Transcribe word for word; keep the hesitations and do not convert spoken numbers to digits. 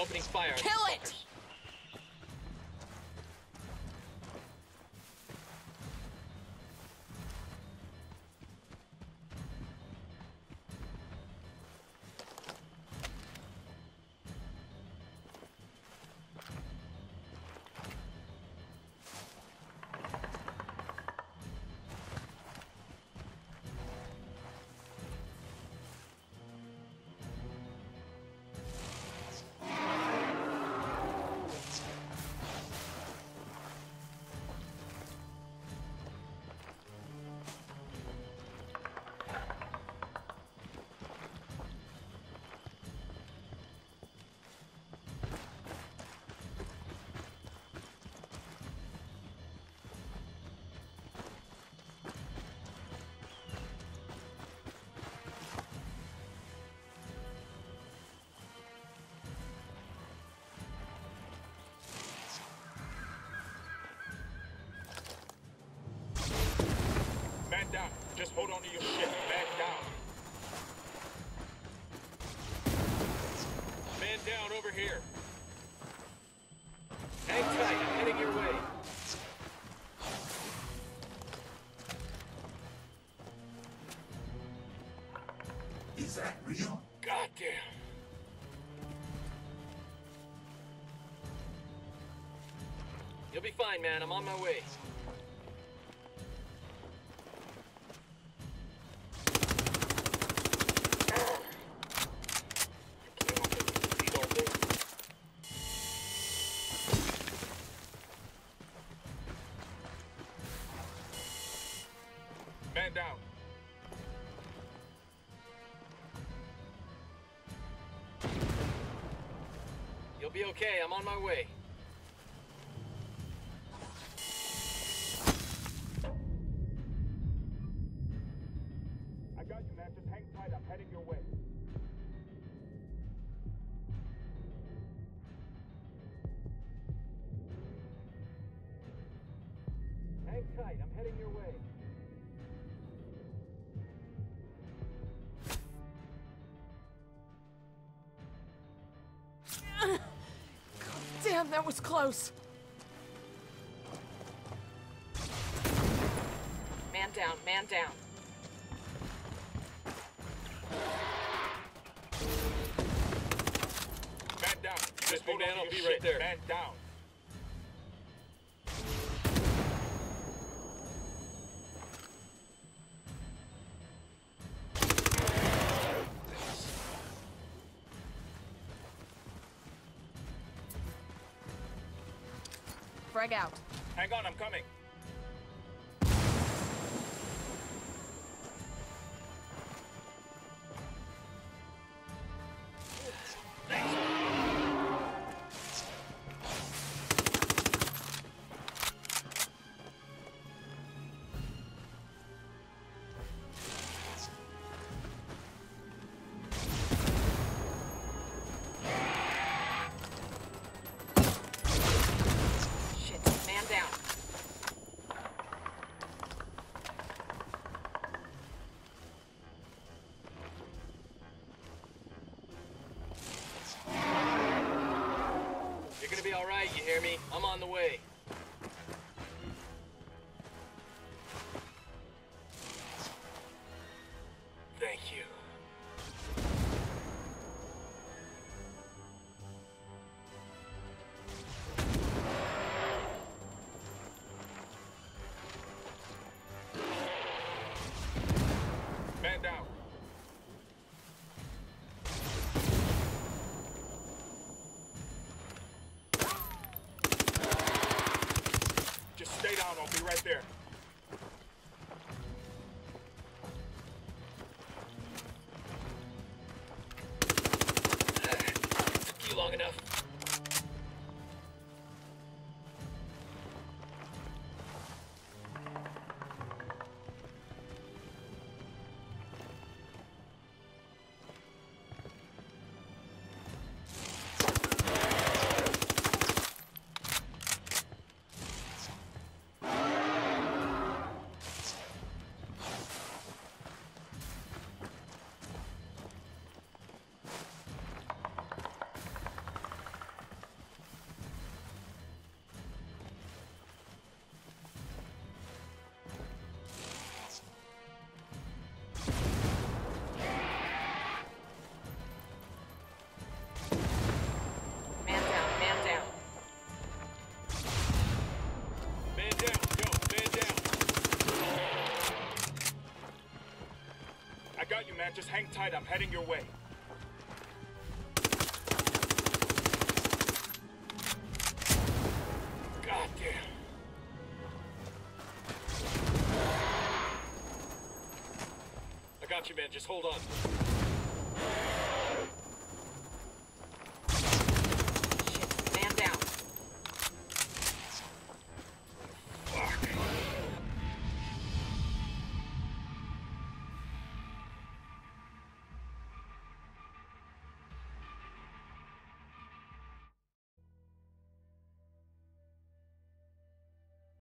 Opening fire. Kill it! Down. Just hold on to your ship. Man down. Man down over here. Hang tight. I'm heading your way. Is that real? Goddamn. You'll be fine, man. I'm on my way. Be okay, I'm on my way. I got you, man. Just hang tight. I'm heading your way. Hang tight. I'm heading your way. Damn, that was close. Man down, man down. Man down. Just move down, I'll be right there. Man down. Frag out. Hang on, I'm coming. All right, you hear me? I'm on the way. Thank you. Man down. Just hang tight, I'm heading your way. Goddamn. I got you, man. Just hold on.